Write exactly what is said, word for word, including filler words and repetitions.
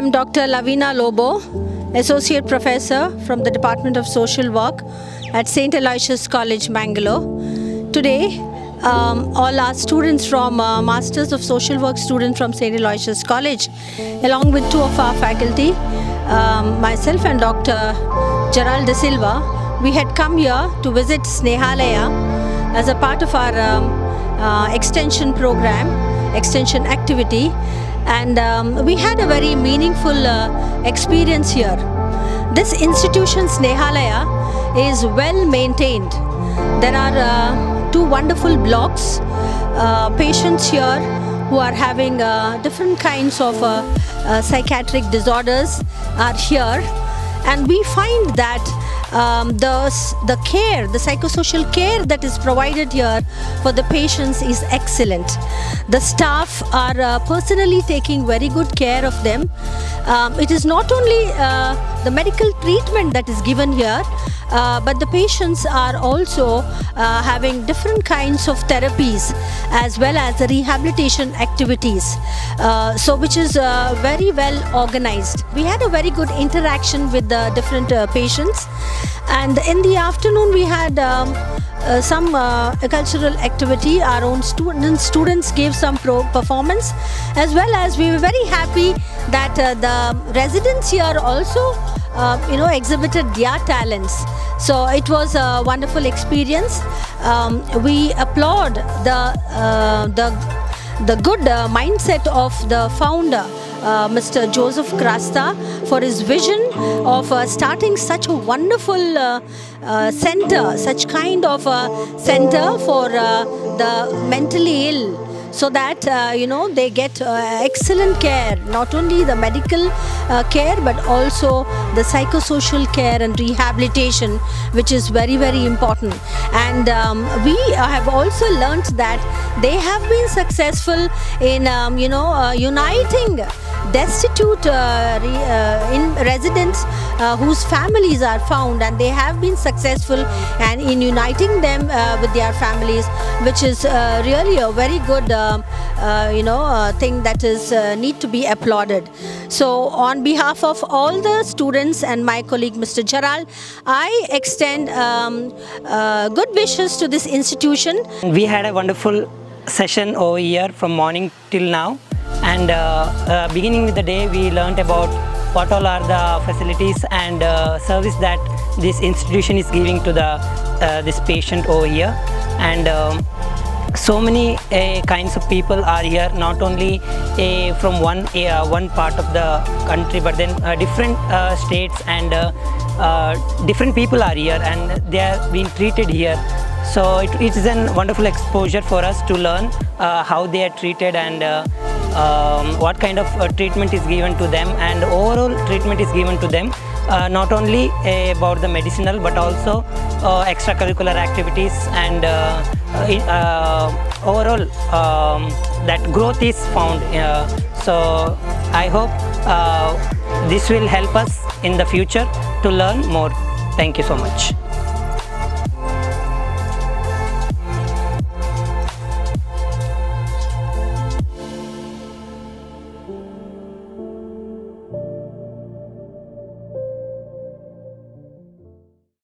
I'm Doctor Lavina Lobo, Associate Professor from the Department of Social Work at Saint Aloysius College, Mangalore. Today, um, all our students from uh, Masters of Social Work students from Saint Aloysius College, along with two of our faculty, um, myself and Doctor Gerald De Silva, we had come here to visit Snehalaya as a part of our um, uh, extension program, extension activity. And um, we had a very meaningful uh, experience here. This institution, Snehalaya, is well maintained. There are uh, two wonderful blocks. Uh, patients here who are having uh, different kinds of uh, uh, psychiatric disorders are here. And we find that um, the, the care, the psychosocial care that is provided here for the patients is excellent. The staff are uh, personally taking very good care of them. Um, it is not only uh, the medical treatment that is given here, uh, but the patients are also uh, having different kinds of therapies as well as the rehabilitation activities, uh, so which is uh, very well organized. We had a very good interaction with the different uh, patients, and in the afternoon we had um, uh, some uh, cultural activity. Our own students students gave some pro performance, as well as we were very happy that uh, the residents here also uh, you know exhibited their talents. So it was a wonderful experience. Um, we applaud the uh, the the good uh, mindset of the founder, Uh, Mister Joseph Crasta, for his vision of uh, starting such a wonderful uh, uh, center, such kind of a center for uh, the mentally ill, so that uh, you know they get uh, excellent care, not only the medical uh, care but also the psychosocial care and rehabilitation, which is very very important. And um, we have also learnt that they have been successful in um, you know uh, uniting destitute uh, re, uh, in residents uh, whose families are found, and they have been successful and in uniting them uh, with their families, which is uh, really a very good uh, uh, you know uh, thing that is uh, need to be applauded. So on behalf of all the students and my colleague Mister Jharal, I extend um, uh, good wishes to this institution. We had a wonderful session over here from morning till now. And uh, uh, beginning with the day, we learned about what all are the facilities and uh, service that this institution is giving to the uh, this patient over here. And um, so many uh, kinds of people are here, not only uh, from one uh, one part of the country, but then uh, different uh, states and uh, uh, different people are here, and they are being treated here. So it, it is a wonderful exposure for us to learn uh, how they are treated and uh, Um, what kind of uh, treatment is given to them, and overall treatment is given to them, uh, not only uh, about the medicinal but also uh, extracurricular activities, and uh, uh, overall um, that growth is found. Uh, so I hope uh, this will help us in the future to learn more. Thank you so much.